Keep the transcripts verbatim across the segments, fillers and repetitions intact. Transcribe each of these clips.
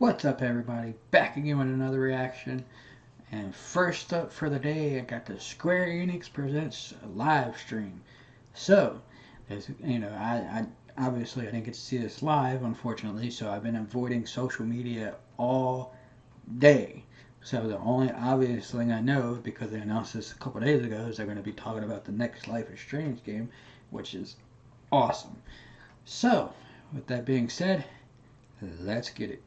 What's up, everybody? Back again with another reaction. And first up for the day, I got the Square Enix Presents live stream. So, you know, I, I obviously I didn't get to see this live, unfortunately. So I've been avoiding social media all day. So the only obvious thing I know, because they announced this a couple days ago, is they're going to be talking about the next Life is Strange game, which is awesome. So, with that being said, let's get it.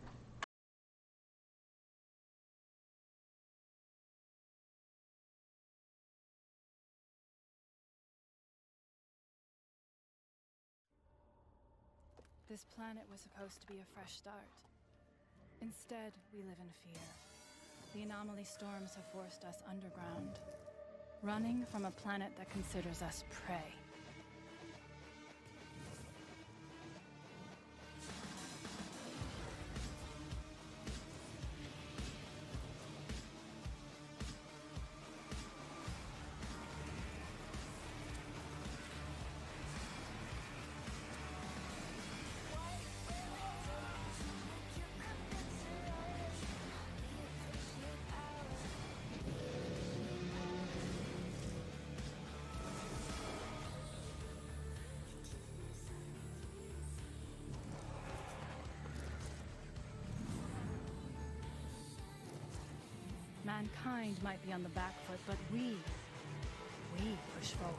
This planet was supposed to be a fresh start. Instead, we live in fear. The anomaly storms have forced us underground, running from a planet that considers us prey. Mankind might be on the back foot, but we, we push forward.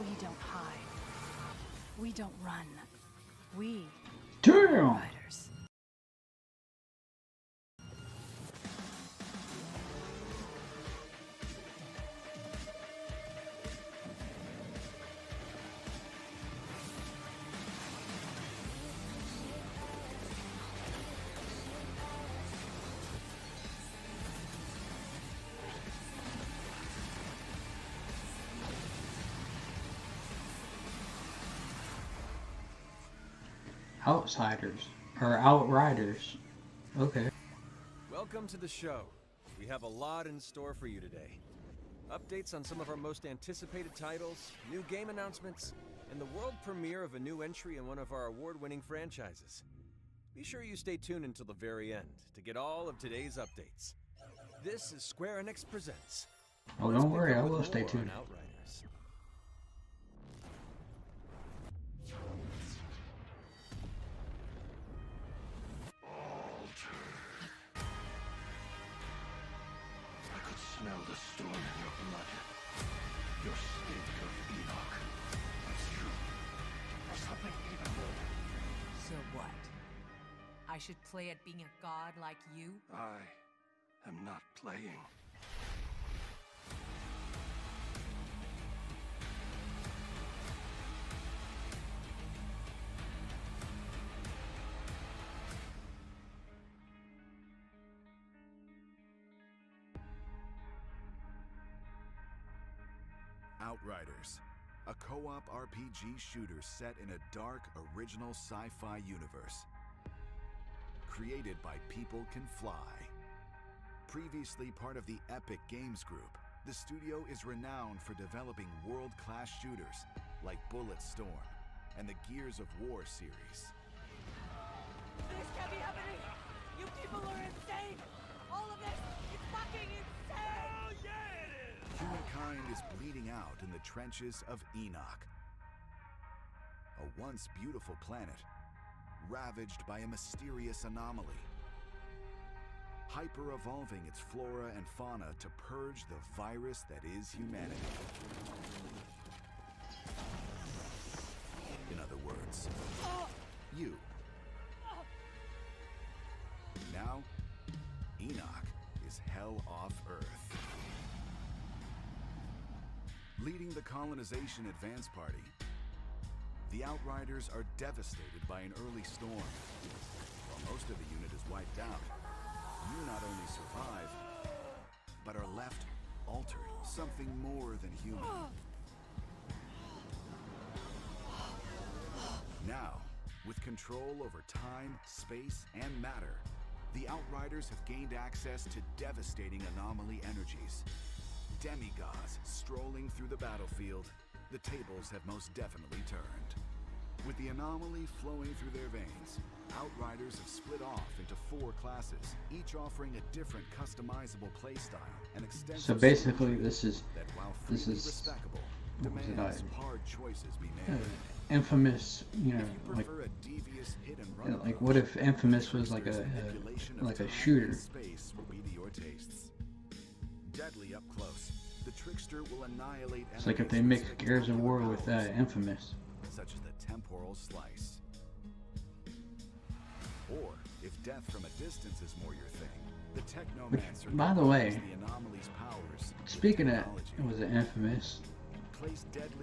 We don't hide. We don't run. We are Outriders. Outsiders or Outriders. Okay. Welcome to the show. We have a lot in store for you today. Updates on some of our most anticipated titles, new game announcements, and the world premiere of a new entry in one of our award-winning franchises. Be sure you stay tuned until the very end to get all of today's updates. This is Square Enix Presents. Oh, don't worry, I will stay tuned. Storm in your blood, your stink of Enoch. It's you, or something even more. So what? I should play at being a god like you? I am not playing. Outriders, a co-op R P G shooter set in a dark, original sci-fi universe. Created by People Can Fly. Previously part of the Epic Games Group, the studio is renowned for developing world-class shooters like Bulletstorm and the Gears of War series. This can't be happening! You people are insane! All of this is fucking insane! Oh, yeah! Humankind is bleeding out in the trenches of Enoch, a once beautiful planet ravaged by a mysterious anomaly, hyper-evolving its flora and fauna to purge the virus that is humanity. In other words, you. Now, Enoch is hell off Earth. Leading the Colonization Advance Party, the Outriders are devastated by an early storm. While most of the unit is wiped out, you not only survive, but are left altered, something more than human. Now, with control over time, space, and matter, the Outriders have gained access to devastating anomaly energies. Demigods strolling through the battlefield, the tables have most definitely turned. With the anomaly flowing through their veins, Outriders have split off into four classes, each offering a different customizable playstyle and extensive. So basically, this is that while this is demands hard choices be made. Uh, Infamous, you know, you like a devious hit and run, you know, like what if Infamous was like a, a like a shooter? Space will be to your tastes. Deadly up close. The Trickster will annihilate. It's like if they mix Gears of War with uh, Infamous. Such as the temporal slice. Or if death from a distance is more your thing, the Technomancer. Which, by the way, the anomaly's powers, speaking of, it was an Infamous.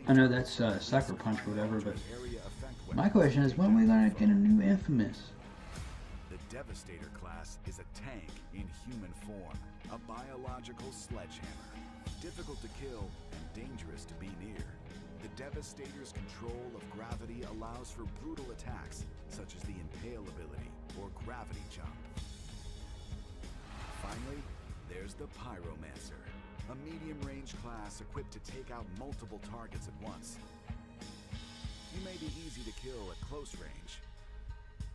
I know that's uh, Sucker Punch or whatever, but my question is, when are we gonna get a new Infamous? The Devastator class is a tank in human form, a biological sledgehammer, difficult to kill and dangerous to be near. The Devastator's control of gravity allows for brutal attacks, such as the Impale ability or Gravity Jump. Finally, there's the Pyromancer, a medium-range class equipped to take out multiple targets at once. You may be easy to kill at close range,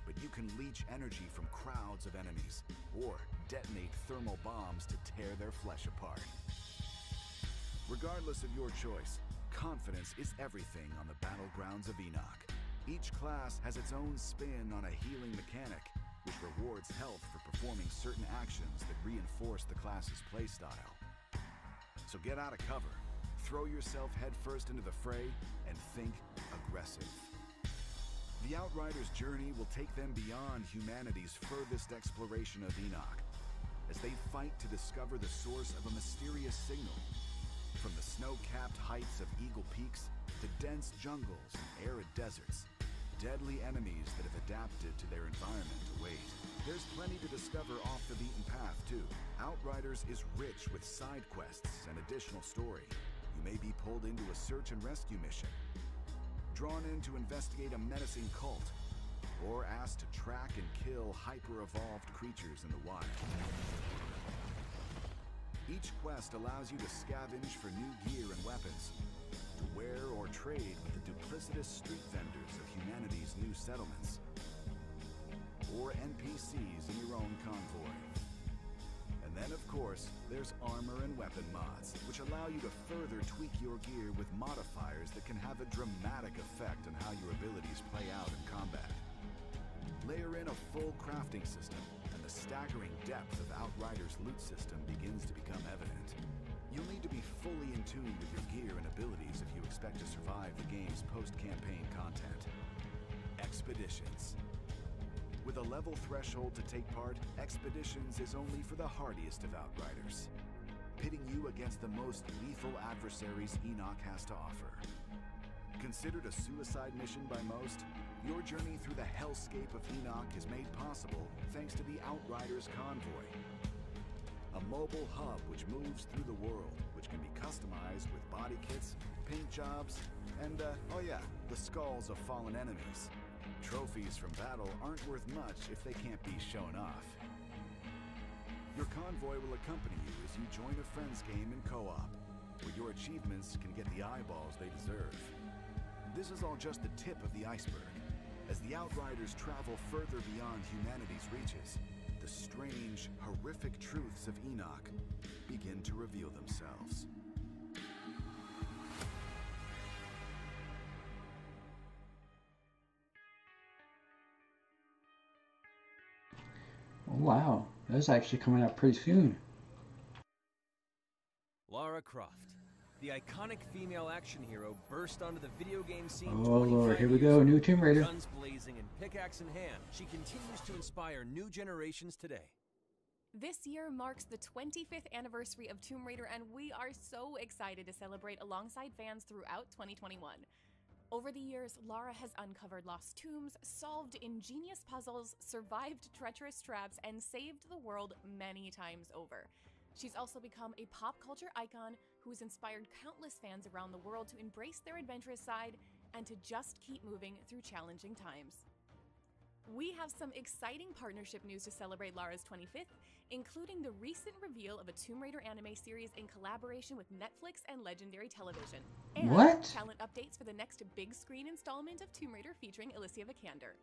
but you can leech energy from crowds of enemies or detonate thermal bombs to tear their flesh apart. Regardless of your choice, confidence is everything on the battlegrounds of Enoch. Each class has its own spin on a healing mechanic, which rewards health for performing certain actions that reinforce the class's playstyle. So get out of cover, throw yourself headfirst into the fray, and think aggressive. The Outriders' journey will take them beyond humanity's furthest exploration of Enoch, as they fight to discover the source of a mysterious signal. From the snow-capped heights of Eagle Peaks to dense jungles and arid deserts, deadly enemies that have adapted to their environment await. There's plenty to discover off the beaten path, too. Outriders is rich with side quests and additional story. You may be pulled into a search and rescue mission, drawn in to investigate a menacing cult, or asked to track and kill hyper-evolved creatures in the wild. Each quest allows you to scavenge for new gear and weapons, to wear or trade with the duplicitous street vendors of humanity's new settlements, or N P Cs in your own convoy. And then, of course, there's armor and weapon mods, which allow you to further tweak your gear with modifiers that can have a dramatic effect on how your abilities play out in combat. Layer in a full crafting system, and the staggering depth of Outriders' loot system begins to become evident. You'll need to be fully in tune with your gear and abilities if you expect to survive the game's post-campaign content. Expeditions. With a level threshold to take part, Expeditions is only for the hardiest of Outriders, pitting you against the most lethal adversaries Enoch has to offer. Considered a suicide mission by most, your journey through the hellscape of Enoch is made possible thanks to the Outriders Convoy, a mobile hub which moves through the world, which can be customized with body kits, paint jobs, and, uh, oh yeah, the skulls of fallen enemies. Trophies from battle aren't worth much if they can't be shown off. Your convoy will accompany you as you join a friend's game in co-op, where your achievements can get the eyeballs they deserve. This is all just the tip of the iceberg. As the Outriders travel further beyond humanity's reaches, the strange, horrific truths of Enoch begin to reveal themselves. Wow, that's actually coming out pretty soon. Lara Croft, the iconic female action hero, burst onto the video game scene. Oh Lord, here we go, new Tomb Raider. Guns blazing and pickaxe in hand, she continues to inspire new generations today. This year marks the twenty-fifth anniversary of Tomb Raider, and we are so excited to celebrate alongside fans throughout twenty twenty-one. Over the years, Lara has uncovered lost tombs, solved ingenious puzzles, survived treacherous traps, and saved the world many times over. She's also become a pop culture icon who has inspired countless fans around the world to embrace their adventurous side and to just keep moving through challenging times. We have some exciting partnership news to celebrate Lara's twenty-fifth, including the recent reveal of a Tomb Raider anime series in collaboration with Netflix and Legendary Television. And what? Talent updates for the next big screen installment of Tomb Raider featuring Alicia Vikander.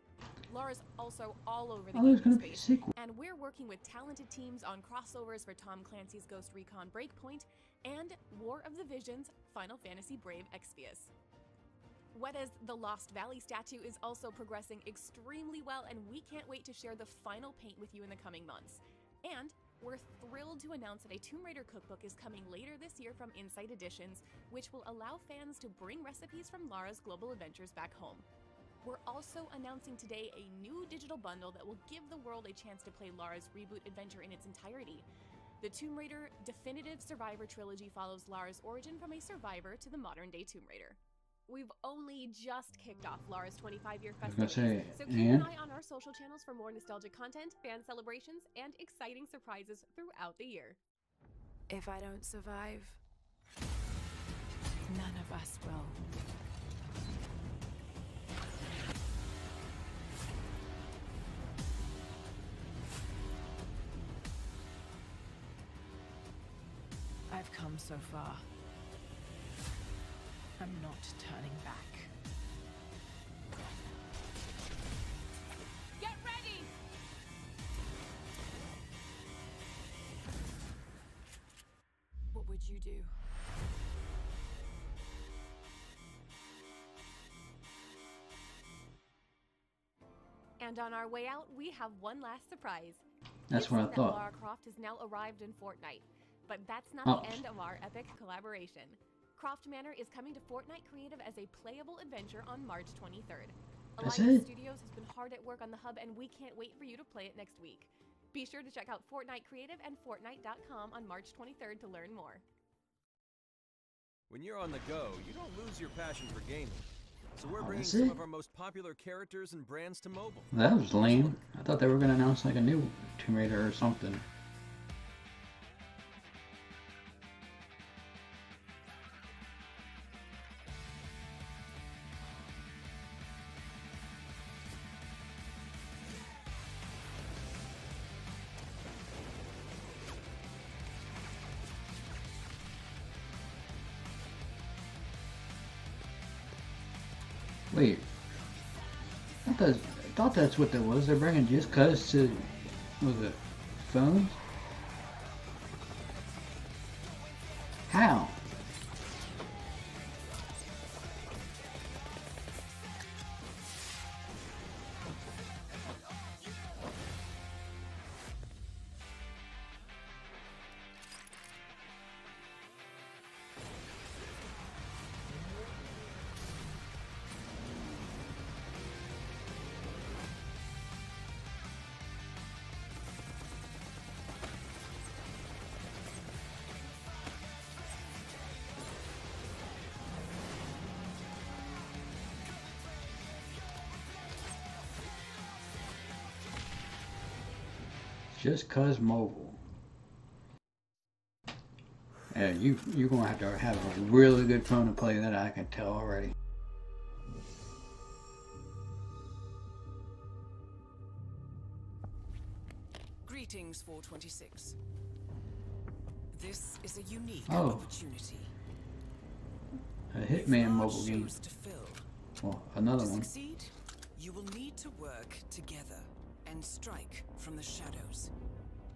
Lara's also all over the oh, game space, and we're working with talented teams on crossovers for Tom Clancy's Ghost Recon Breakpoint and War of the Visions Final Fantasy Brave Exvius. Whereas the Lost Valley statue is also progressing extremely well, and we can't wait to share the final paint with you in the coming months. And we're thrilled to announce that a Tomb Raider cookbook is coming later this year from Insight Editions, which will allow fans to bring recipes from Lara's global adventures back home. We're also announcing today a new digital bundle that will give the world a chance to play Lara's reboot adventure in its entirety. The Tomb Raider Definitive Survivor Trilogy follows Lara's origin from a survivor to the modern-day Tomb Raider. We've only just kicked off Lara's twenty-five year festivities, so keep an eye on our social channels for more nostalgic content, fan celebrations, and exciting surprises throughout the year. If I don't survive, none of us will. I've come so far. I'm not turning back. Get ready! What would you do? And on our way out, we have one last surprise. That's what I thought. Lara Croft has now arrived in Fortnite, but that's not the end of our epic collaboration. Croft Manor is coming to Fortnite Creative as a playable adventure on March twenty-third. Alliance Studios has been hard at work on the hub, and we can't wait for you to play it next week. Be sure to check out Fortnite Creative and Fortnite dot com on March twenty-third to learn more. When you're on the go, you don't lose your passion for gaming. So we're oh, bringing some of our most popular characters and brands to mobile. That was lame. I thought they were going to announce like a new Tomb Raider or something. Wait, I thought, I thought that's what that was. They're bringing Just Cause to, was it, phones? How? Just Cause Mobile. Yeah, you you're gonna have to have a really good phone to play that. I can tell already. Greetings, four twenty-six. This is a unique oh. opportunity. A Hitman mobile game. Well, another to one. Succeed, you will need to work together and strike from the shadows.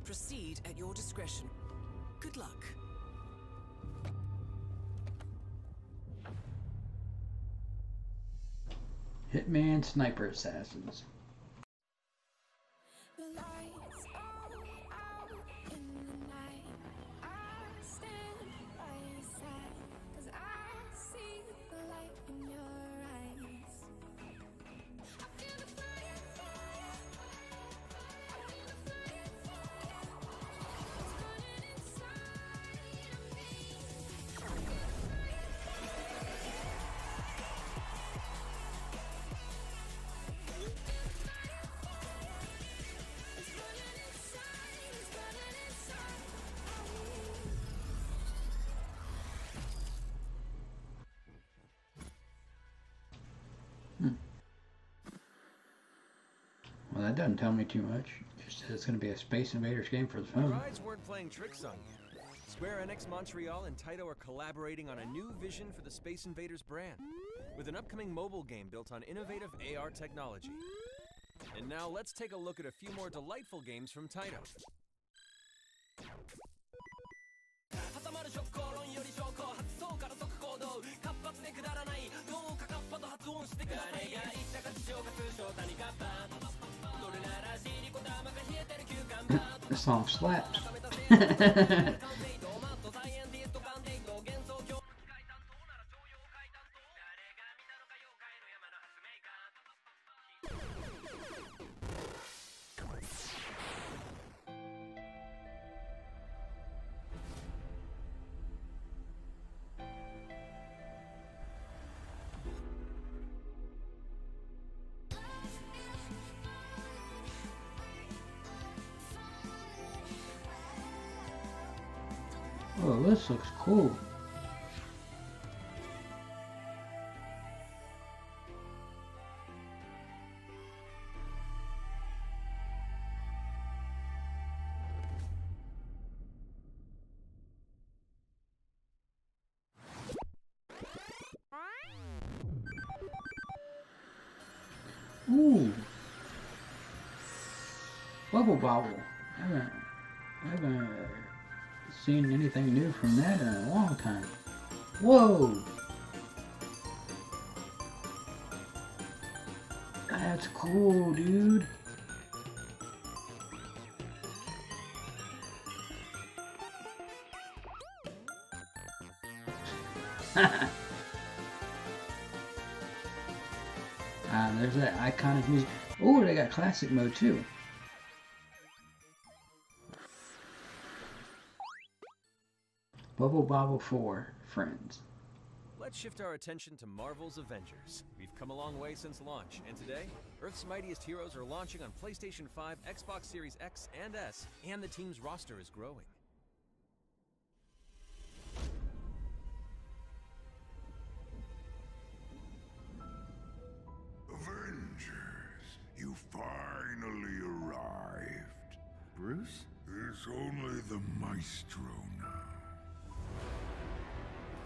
Proceed at your discretion. Good luck. Hitman Sniper Assassins. doesn't tell me too much. Just says it's going to be a Space Invaders game for the phone. The rides weren't playing tricks on you. Square Enix, Montreal, and Taito are collaborating on a new vision for the Space Invaders brand, with an upcoming mobile game built on innovative A R technology. And now let's take a look at a few more delightful games from Taito. This song slaps. Oh, this looks cool. Ooh. Bubble Bobble. I haven't, I haven't seen anything new from that in a long time. Whoa! That's cool, dude. Ah, there's that iconic music. Oh, they got classic mode too. Bubble Bobble four, Friends. Let's shift our attention to Marvel's Avengers. We've come a long way since launch, and today, Earth's mightiest heroes are launching on PlayStation five, Xbox Series X and S, and the team's roster is growing. Avengers, you finally arrived. Bruce? It's only the Maestro now.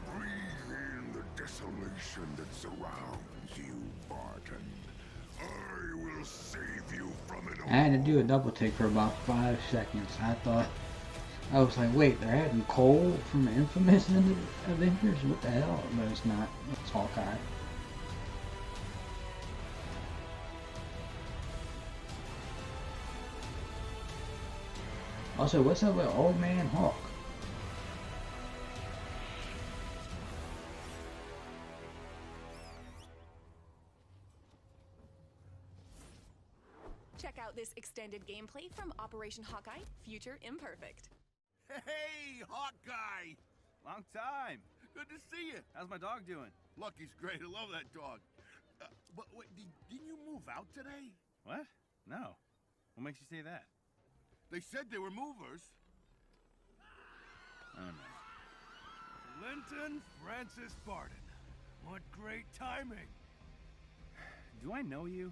Breathe in the desolation that surrounds you, Barton. I will save you from it all. I had to do a double take for about five seconds. I thought, I was like, wait, they're adding Cole from the Infamous in the Avengers? What the hell? No, it's not. It's Hawkeye. Also, what's up with Old Man Hawk? This extended gameplay from Operation Hawkeye, Future Imperfect. Hey, Hawkeye! Long time. Good to see you. How's my dog doing? Look, he's great. I love that dog. Uh, but wait, did, didn't you move out today? What? No. What makes you say that? They said they were movers. Oh, no. Linton Francis Barton. What great timing. Do I know you?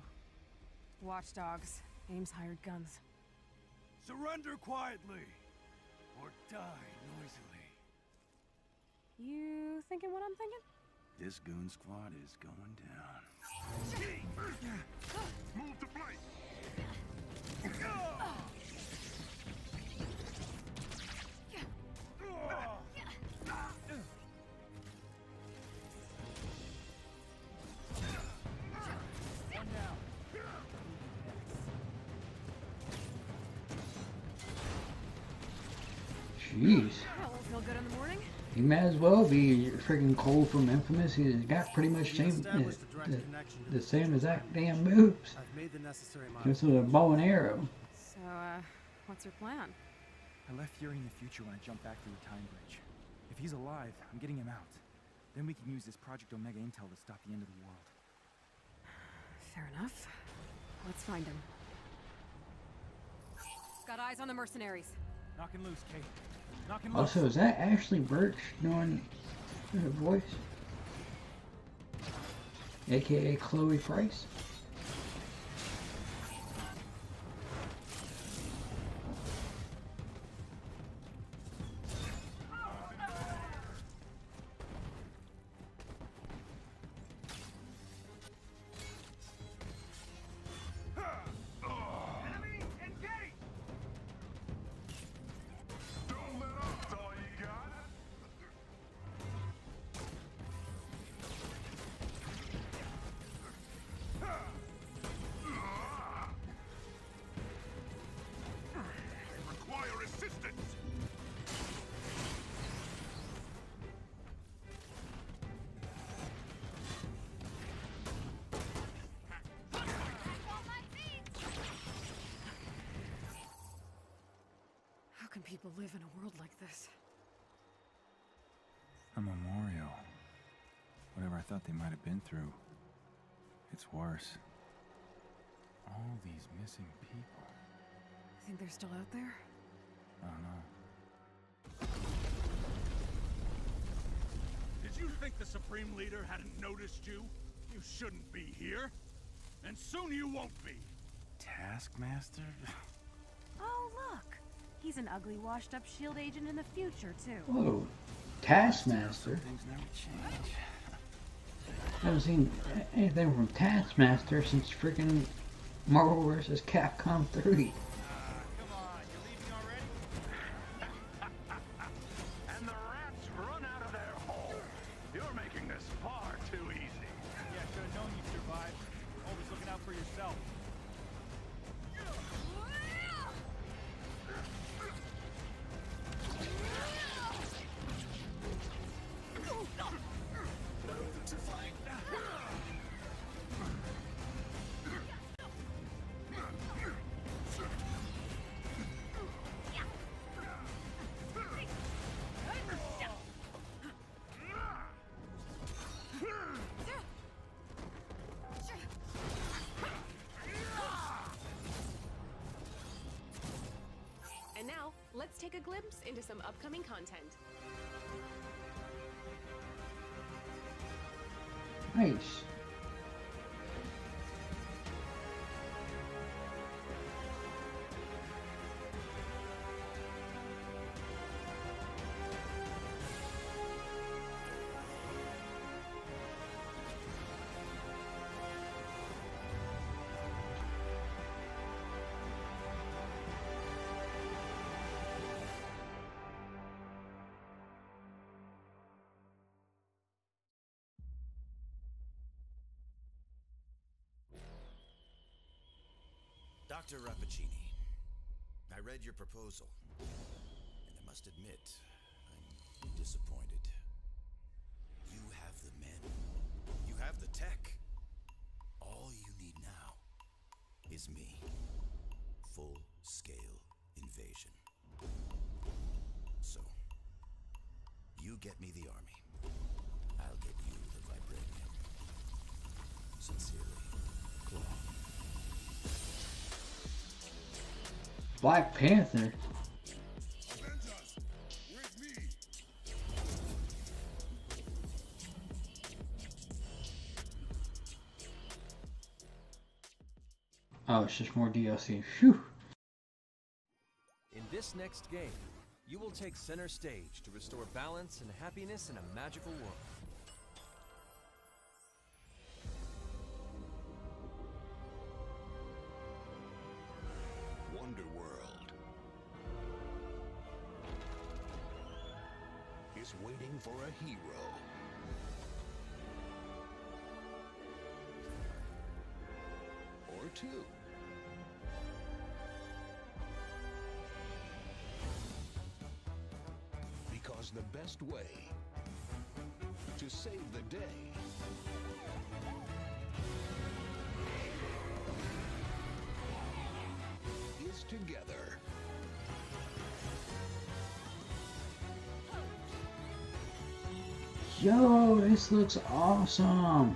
Watchdogs. Ames hired guns. Surrender quietly, or die noisily. You thinking what I'm thinking? This goon squad is going down. Move to flight. Jeez. He might as well be freaking Cole from Infamous. He's got pretty much same, the, the, the same exact damn moves. Just with a bow and arrow. So, uh, what's your plan? I left Fury in the future when I jumped back through the time bridge. If he's alive, I'm getting him out. Then we can use this Project Omega intel to stop the end of the world. Fair enough. Let's find him. Got eyes on the mercenaries. Knock and loose, Kate. Also, is that Ashley Birch doing her voice? A K A Chloe Price? assistance! How can people live in a world like this? A memorial. Whatever I thought they might have been through, it's worse. All these missing people. You think they're still out there? I don't know. Did you think the Supreme Leader hadn't noticed you? You shouldn't be here. And soon you won't be. Taskmaster? Oh, look. He's an ugly, washed-up S H I E L D agent in the future, too. Whoa. Taskmaster? Things never change. I haven't seen anything from Taskmaster since freaking Marvel versus. Capcom three. Uh, come on, you leaving already? And the rats run out of their hole. You're making this far too easy. Yeah, should have known you'd survive. Always looking out for yourself. Take a glimpse into some upcoming content. Nice. Doctor Rappaccini, I read your proposal, and I must admit, I'm disappointed. You have the men, you have the tech. All you need now is me. Full-scale invasion. So, you get me the army, I'll get you the vibranium. Sincerely, Claw. Black Panther. Oh, it's just more D L C. Phew. In this next game, you will take center stage to restore balance and happiness in a magical world. Waiting for a hero. Or two. Because the best way to save the day is together. Yo, this looks awesome!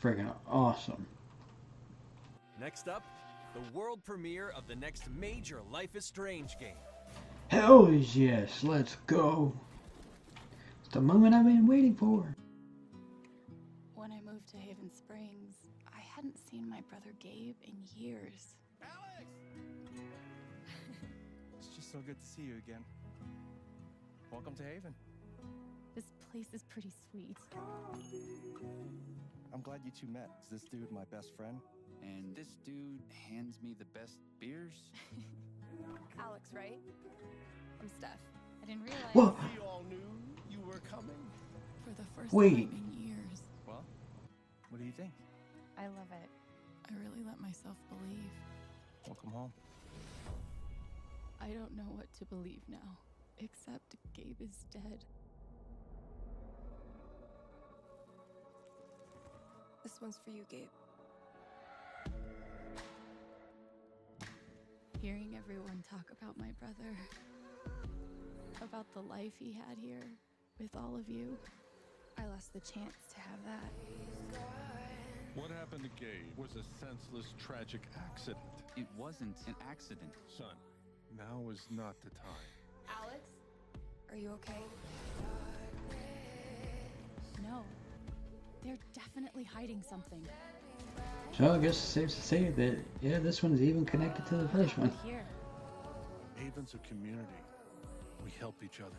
friggin' awesome. Next up, the world premiere of the next major Life is Strange game. Hell yes, let's go. It's the moment I've been waiting for. When I moved to Haven Springs, I hadn't seen my brother Gabe in years. Alex! It's just so good to see you again. Welcome to Haven. This place is pretty sweet. I'm glad you two met. Is this dude my best friend? And this dude hands me the best beers? Alex, right? I'm Steph. I didn't realize what? We all knew you were coming for the first Wait. time in years. Well, what do you think? I love it. I really let myself believe. Welcome home. I don't know what to believe now, except Gabe is dead. This one's for you, Gabe. Hearing everyone talk about my brother, about the life he had here with all of you, I lost the chance to have that. What happened to Gabe was a senseless, tragic accident. It wasn't an accident. Son, now is not the time. Alex, are you okay? No. They're definitely hiding something. So I guess it's safe to say that, yeah, this one's even connected to the first one. Here. Haven's a community. We help each other.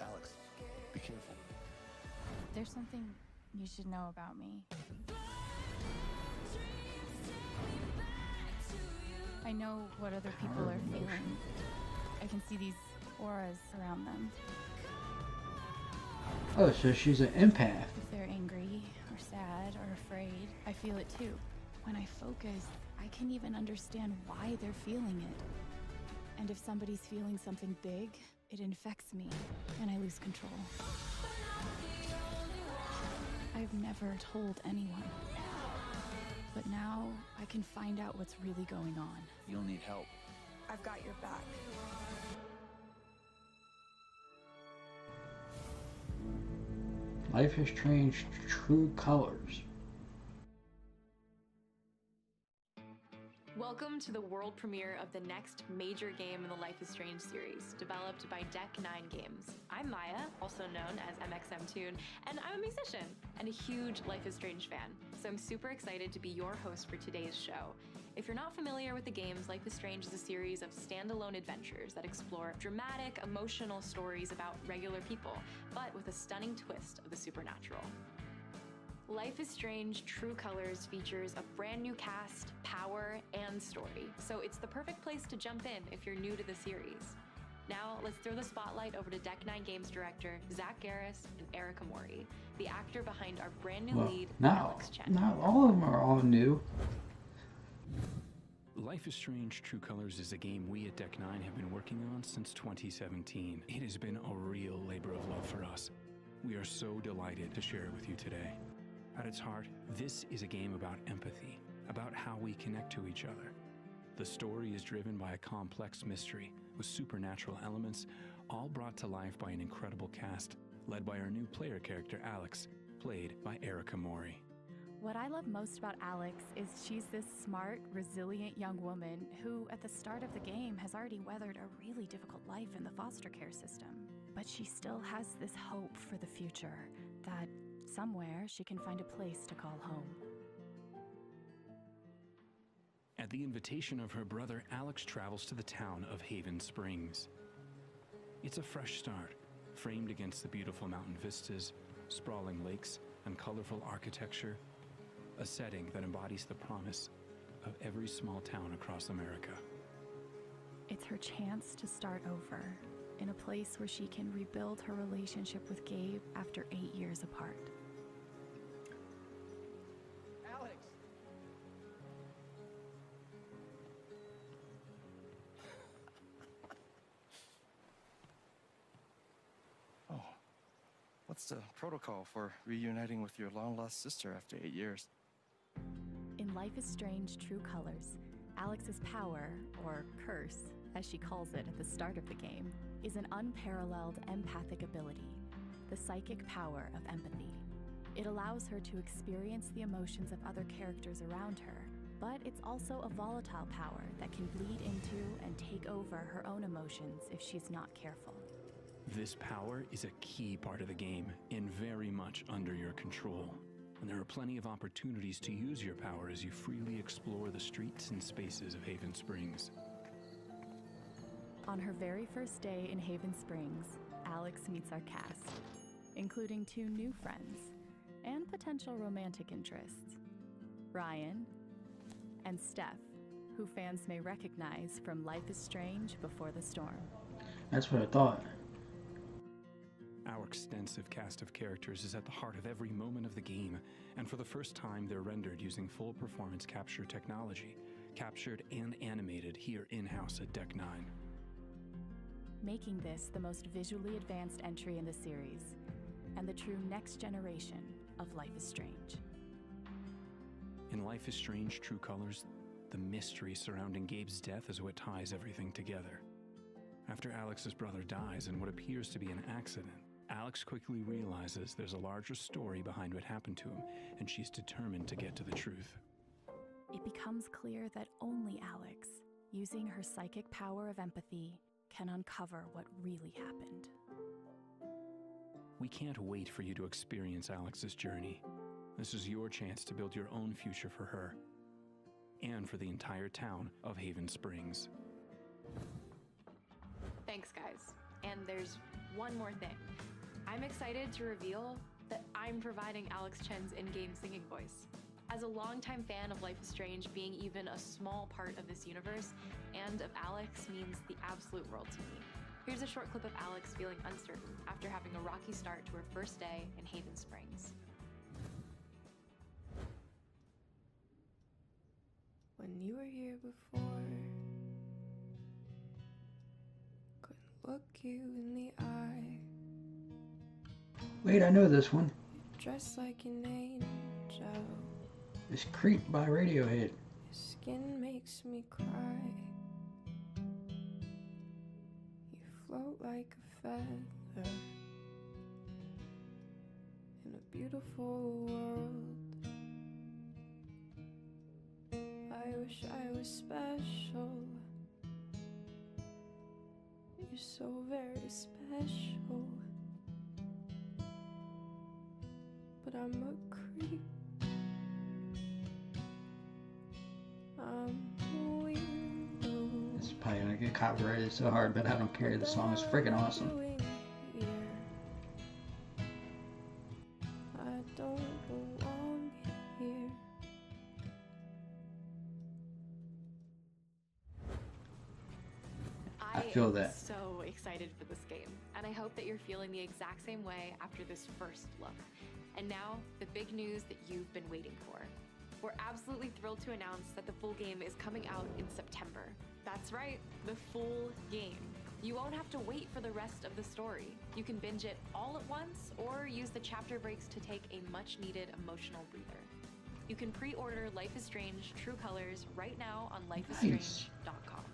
Alex, be careful. There's something you should know about me. I know what other people are feeling. I can see these auras around them. Oh, so she's an empath. If they're angry, or sad, or afraid, I feel it too. When I focus, I can even understand why they're feeling it. And if somebody's feeling something big, it infects me, and I lose control. I've never told anyone. But now, I can find out what's really going on. You'll need help. I've got your back. Life has changed true colors. Welcome to the world premiere of the next major game in the Life is Strange series, developed by Deck Nine Games. I'm Maya, also known as M X M Tune, and I'm a musician and a huge Life is Strange fan, so I'm super excited to be your host for today's show. If you're not familiar with the games, Life is Strange is a series of standalone adventures that explore dramatic, emotional stories about regular people, but with a stunning twist of the supernatural. Life is Strange True Colors features a brand new cast, power, and story, so it's the perfect place to jump in if you're new to the series. Now, let's throw the spotlight over to Deck Nine Games director Zach Garris and Erika Mori, the actor behind our brand new well, lead, not, Alex Chen. Not all of them are all new. Life is Strange True Colors is a game we at Deck Nine have been working on since twenty seventeen. It has been a real labor of love for us. We are so delighted to share it with you today. At its heart, this is a game about empathy, about how we connect to each other. The story is driven by a complex mystery with supernatural elements, all brought to life by an incredible cast, led by our new player character, Alex, played by Erika Mori. What I love most about Alex is she's this smart, resilient young woman who, at the start of the game, has already weathered a really difficult life in the foster care system. But she still has this hope for the future, that somewhere she can find a place to call home. At the invitation of her brother, Alex travels to the town of Haven Springs. It's a fresh start, framed against the beautiful mountain vistas, sprawling lakes, and colorful architecture. A setting that embodies the promise of every small town across America. It's her chance to start over, in a place where she can rebuild her relationship with Gabe after eight years apart. Alex! Oh, what's the protocol for reuniting with your long-lost sister after eight years? In Life is Strange True Colors, Alex's power, or curse, as she calls it at the start of the game, is an unparalleled empathic ability. the psychic power of empathy. It allows her to experience the emotions of other characters around her, but it's also a volatile power that can bleed into and take over her own emotions if she's not careful. This power is a key part of the game and very much under your control. And there are plenty of opportunities to use your power as you freely explore the streets and spaces of Haven Springs. On her very first day in Haven Springs, Alex meets our cast, including two new friends and potential romantic interests, Ryan and Steph, who fans may recognize from Life is Strange Before the Storm. That's what I thought. Our extensive cast of characters is at the heart of every moment of the game, and for the first time they're rendered using full performance capture technology, captured and animated here in-house at Deck Nine. Making this the most visually advanced entry in the series, and the true next generation of Life is Strange. In Life is Strange True Colors, the mystery surrounding Gabe's death is what ties everything together. After Alex's brother dies in what appears to be an accident, Alex quickly realizes there's a larger story behind what happened to him, and she's determined to get to the truth. It becomes clear that only Alex, using her psychic power of empathy, can uncover what really happened. We can't wait for you to experience Alex's journey. This is your chance to build your own future for her and for the entire town of Haven Springs. Thanks, guys. And there's one more thing. I'm excited to reveal that I'm providing Alex Chen's in-game singing voice. As a longtime fan of Life is Strange, being even a small part of this universe and of Alex means the absolute world to me. Here's a short clip of Alex feeling uncertain after having a rocky start to her first day in Haven Springs. When you were here before, couldn't look you in the eye. Wait, I know this one. Dressed like an angel. This Creep by Radiohead. Your skin makes me cry. You float like a feather in a beautiful world. I wish I was special. You're so very special. But I'm a creep. It's probably gonna get copyrighted so hard, but I don't care. The song is freaking awesome. I don't belong here. I feel that. I'm so excited for this game, and I hope that you're feeling the exact same way after this first look. And now, the big news that you've been waiting for. We're absolutely thrilled to announce that the full game is coming out in September. That's right, the full game. You won't have to wait for the rest of the story. You can binge it all at once or use the chapter breaks to take a much needed emotional breather. You can pre-order Life is Strange True Colors right now on life is strange dot com.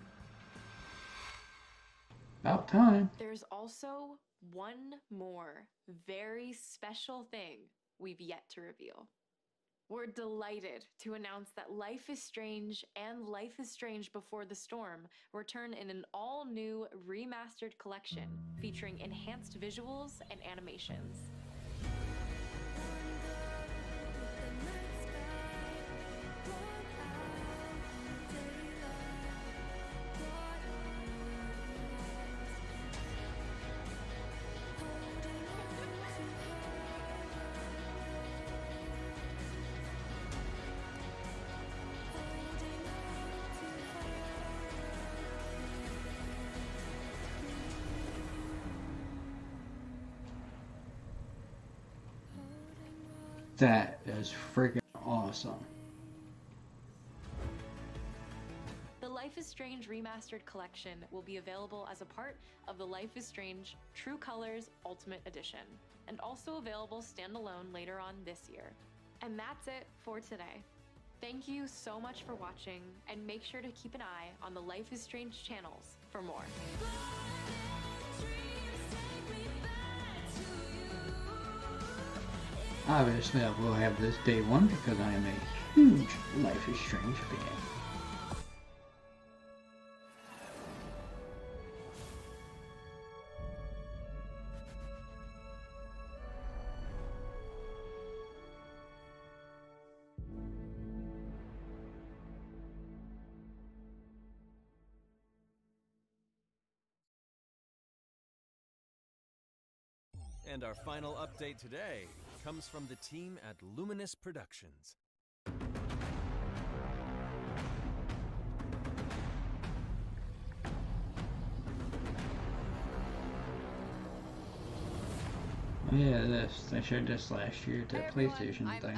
About time. There's also one more very special thing we've yet to reveal. We're delighted to announce that Life is Strange and Life is Strange Before the Storm return in an all-new remastered collection featuring enhanced visuals and animations. That is freaking awesome. The Life is Strange Remastered Collection will be available as a part of the Life is Strange True Colors Ultimate Edition, and also available standalone later on this year. And that's it for today. Thank you so much for watching, and make sure to keep an eye on the Life is Strange channels for more. Obviously I will have this day one because I am a huge Life is Strange fan. And our final update today comes from the team at Luminous Productions. Yeah, this. I showed this last year at the PlayStation I'm thing.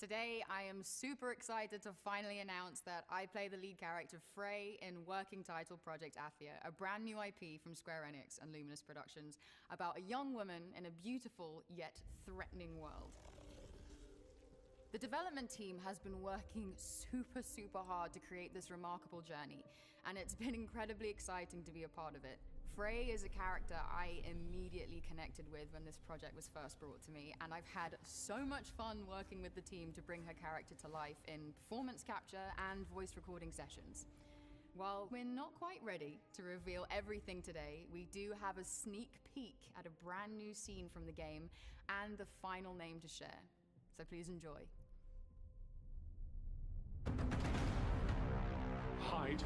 Today, I am super excited to finally announce that I play the lead character Frey in working title Project Athia, a brand new I P from Square Enix and Luminous Productions about a young woman in a beautiful yet threatening world. The development team has been working super, super hard to create this remarkable journey, and it's been incredibly exciting to be a part of it. Frey is a character I immediately connected with when this project was first brought to me, and I've had so much fun working with the team to bring her character to life in performance capture and voice recording sessions. While we're not quite ready to reveal everything today, we do have a sneak peek at a brand new scene from the game and the final name to share. So please enjoy. Hide.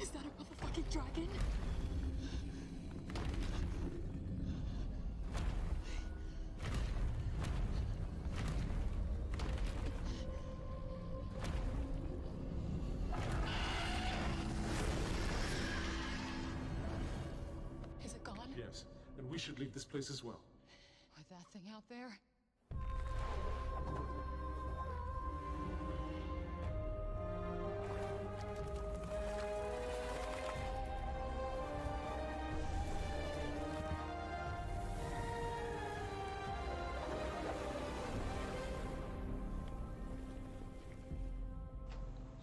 Is that a motherfucking dragon? We should leave this place as well. With that thing out there?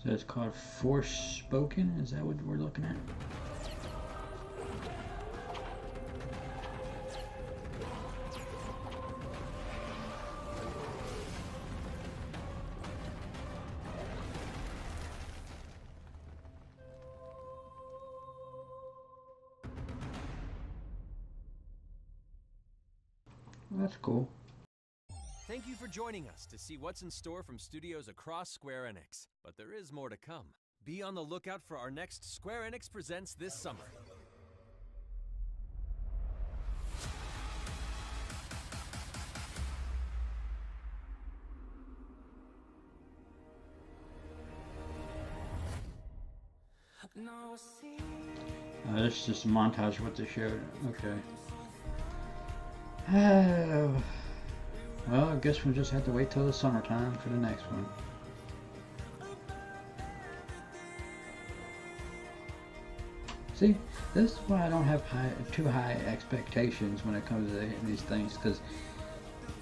So it's called Forspoken? Is that what we're looking at? That's cool. Thank you for joining us to see what's in store from studios across Square Enix. But there is more to come. Be on the lookout for our next Square Enix Presents this summer. Oh, this is just a montage of what they showed. Okay. Oh. Well, I guess we'll just have to wait till the summertime for the next one. See, this is why I don't have high, too high expectations when it comes to these things, because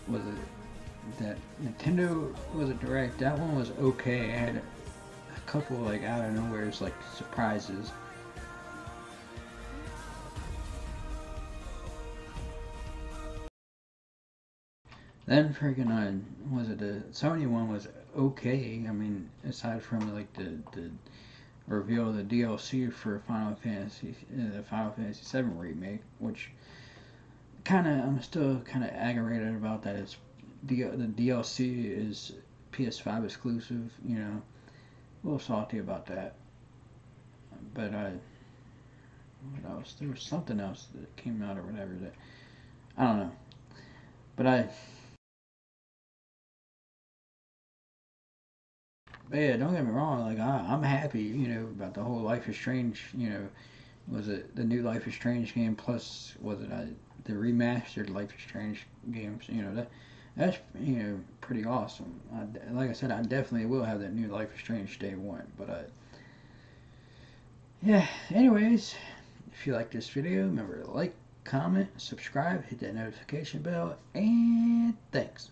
was it that Nintendo was a direct? That one was okay. I had a couple like out of nowhere, like surprises. Then freaking on, was it the Sony one was okay? I mean, aside from like the the reveal of the D L C for Final Fantasy, the uh, Final Fantasy seven remake, which kind of I'm still kind of aggravated about that. It's the the D L C is P S five exclusive, you know, a little salty about that. But I, what else? There was something else that came out or whatever that I don't know, but I. But yeah, don't get me wrong, like, I, I'm happy, you know, about the whole Life is Strange, you know, was it the new Life is Strange game, plus, was it I, the remastered Life is Strange games, you know, that that's, you know, pretty awesome. I, like I said, I definitely will have that new Life is Strange day one, but I, yeah, anyways, if you like this video, remember to like, comment, subscribe, hit that notification bell, and thanks.